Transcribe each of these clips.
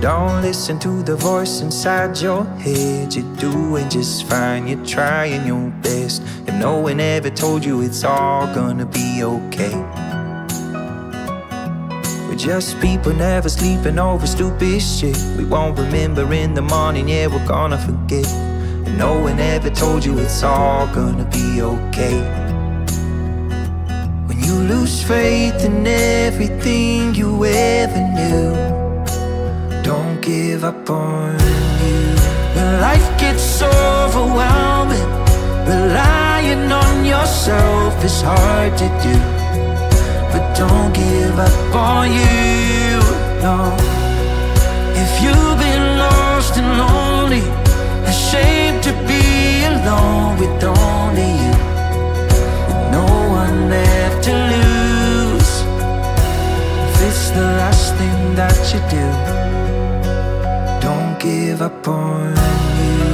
Don't listen to the voice inside your head. You're doing just fine, you're trying your best, and no one ever told you it's all gonna be okay. We're just people never sleeping over stupid shit. We won't remember in the morning, yeah, we're gonna forget. And no one ever told you it's all gonna be okay. You lose faith in everything you ever knew. Don't give up on you. When life gets overwhelming, relying on yourself is hard to do. But don't give up on you, no. If you've been lost and lonely, ashamed to be alone with only you, no one left to lose. If it's the last thing that you do, don't give up on you.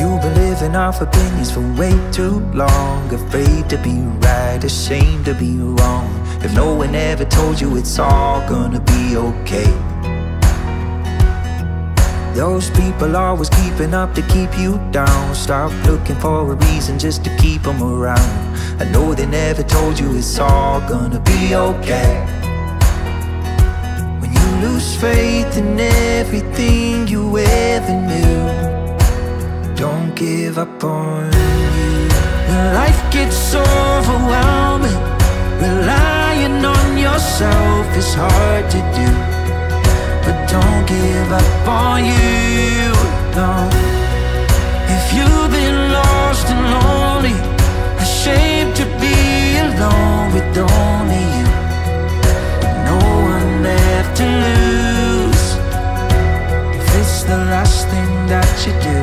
You've been living off opinions for way too long, afraid to be right, ashamed to be wrong. If no one ever told you it's all gonna be okay. Those people always keeping up to keep you down. Stop looking for a reason just to keep them around. I know they never told you it's all gonna be okay. When you lose faith in everything you ever knew, don't give up on you. When life gets overwhelming, relying on yourself is hard to do. But don't give up on you, no. If you've been lost and lonely, ashamed to be alone with only you, no one left to lose. If it's the last thing that you do,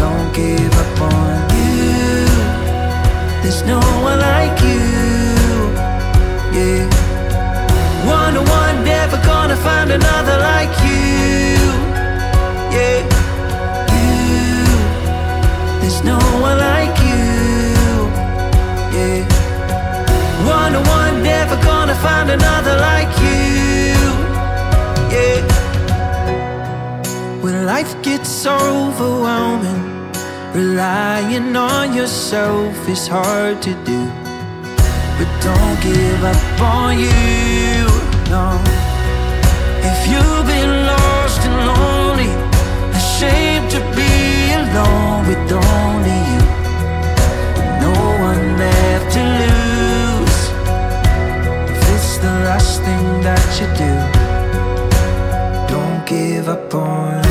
don't give up on you. There's no one like you, yeah. One-to-one, never gonna find another like you, yeah. You, there's no one like you, yeah. One-to-one, never gonna find another like you, yeah. When life gets overwhelming, relying on yourself is hard to do. But don't give up on you, no. If you've been lost and lonely, ashamed to be alone with only you, no one left to lose. If it's the last thing that you do, don't give up on